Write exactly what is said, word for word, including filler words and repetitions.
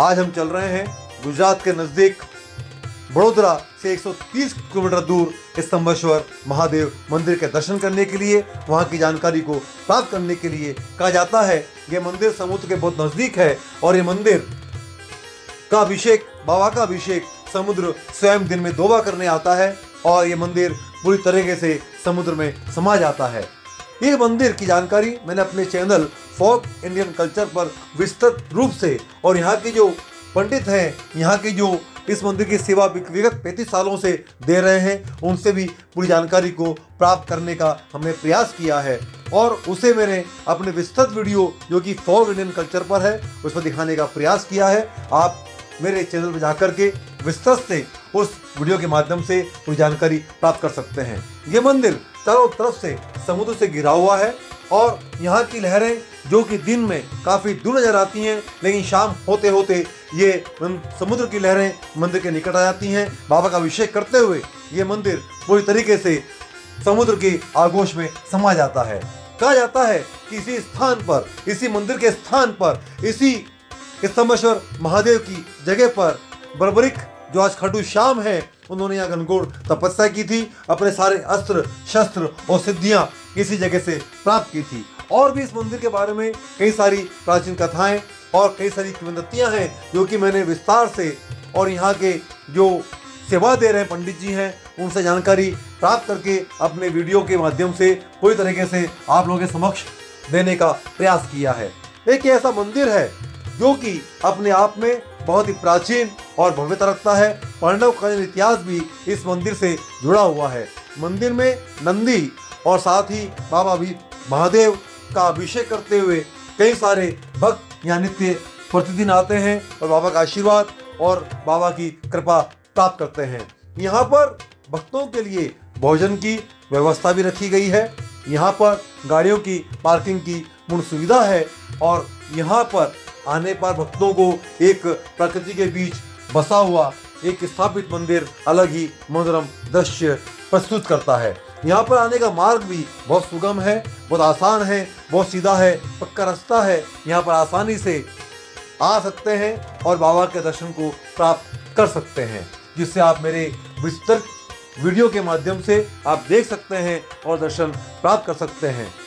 आज हम चल रहे हैं गुजरात के नज़दीक बड़ोदरा से एक सौ तीस किलोमीटर दूर स्तंभेश्वर महादेव मंदिर के दर्शन करने के लिए, वहाँ की जानकारी को प्राप्त करने के लिए। कहा जाता है ये मंदिर समुद्र के बहुत नज़दीक है और ये मंदिर का अभिषेक, बाबा का अभिषेक समुद्र स्वयं दिन में दो बार करने आता है और ये मंदिर पूरी तरीके से समुद्र में समा जाता है। ये मंदिर की जानकारी मैंने अपने चैनल फॉक इंडियन कल्चर पर विस्तृत रूप से, और यहाँ के जो पंडित हैं, यहाँ के जो इस मंदिर की सेवा विगत पैंतीस सालों से दे रहे हैं, उनसे भी पूरी जानकारी को प्राप्त करने का हमने प्रयास किया है और उसे मैंने अपने विस्तृत वीडियो जो कि फॉक इंडियन कल्चर पर है उस पर दिखाने का प्रयास किया है। आप मेरे चैनल पर जाकर के विस्तृत से उस वीडियो के माध्यम से पूरी जानकारी प्राप्त कर सकते हैं। ये मंदिर चारों तरफ से समुद्र से घिरा हुआ है और यहाँ की लहरें जो कि दिन में काफ़ी दूर नजर आती हैं, लेकिन शाम होते होते ये समुद्र की लहरें मंदिर के निकट आ जाती हैं। बाबा का अभिषेक करते हुए ये मंदिर पूरी तरीके से समुद्र के आगोश में समा जाता है। कहा जाता है कि इसी स्थान पर, इसी मंदिर के स्थान पर, इसी स्तंभेश्वर महादेव की जगह पर बर्बरीक जो आज खाटू श्याम है, उन्होंने यहाँ घनघोर तपस्या की थी, अपने सारे अस्त्र शस्त्र और सिद्धियाँ इसी जगह से प्राप्त की थी। और भी इस मंदिर के बारे में कई सारी प्राचीन कथाएं और कई सारी किंवदंतियाँ हैं जो कि मैंने विस्तार से और यहाँ के जो सेवा दे रहे हैं पंडित जी हैं उनसे जानकारी प्राप्त करके अपने वीडियो के माध्यम से पूरी तरीके से आप लोगों के समक्ष देने का प्रयास किया है। एक ऐसा मंदिर है जो कि अपने आप में बहुत ही प्राचीन और भव्यता रखता है। पांडव का इतिहास भी इस मंदिर से जुड़ा हुआ है। मंदिर में नंदी और साथ ही बाबा भी महादेव का अभिषेक करते हुए कई सारे भक्त यहाँ नित्य प्रतिदिन आते हैं और बाबा का आशीर्वाद और बाबा की कृपा प्राप्त करते हैं। यहाँ पर भक्तों के लिए भोजन की व्यवस्था भी रखी गई है। यहाँ पर गाड़ियों की पार्किंग की पूर्ण सुविधा है और यहाँ पर आने पर भक्तों को एक प्रकृति के बीच बसा हुआ एक स्थापित मंदिर अलग ही मनोरम दृश्य प्रस्तुत करता है। यहाँ पर आने का मार्ग भी बहुत सुगम है, बहुत आसान है, बहुत सीधा है, पक्का रास्ता है। यहाँ पर आसानी से आ सकते हैं और बाबा के दर्शन को प्राप्त कर सकते हैं, जिससे आप मेरे विस्तृत वीडियो के माध्यम से आप देख सकते हैं और दर्शन प्राप्त कर सकते हैं।